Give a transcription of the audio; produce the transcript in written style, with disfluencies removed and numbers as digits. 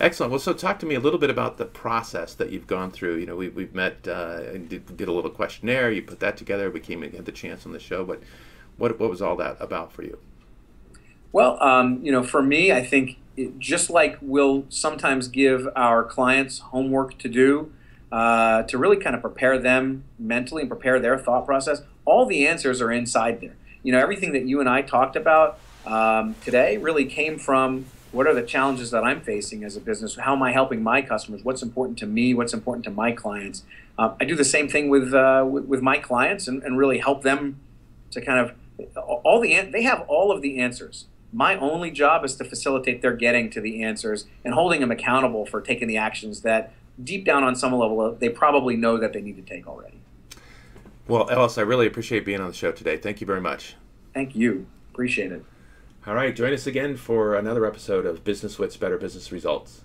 Excellent. Well, so talk to me a little bit about the process that you've gone through. You know, we've met and did a little questionnaire. You put that together. We came and had the chance on the show. But what was all that about for you? Well, you know, for me, I think just like we'll sometimes give our clients homework to do to really kind of prepare them mentally and prepare their thought process, all the answers are inside there. You know, everything that you and I talked about today really came from what are the challenges that I'm facing as a business? How am I helping my customers? What's important to me? What's important to my clients? I do the same thing with my clients and really help them to kind of they have all of the answers. My only job is to facilitate their getting to the answers and holding them accountable for taking the actions that deep down on some level they probably know that they need to take already. Well, Ellis, I really appreciate being on the show today. Thank you very much. Thank you. Appreciate it. All right. Join us again for another episode of BusinessWhitt's Better Business Results.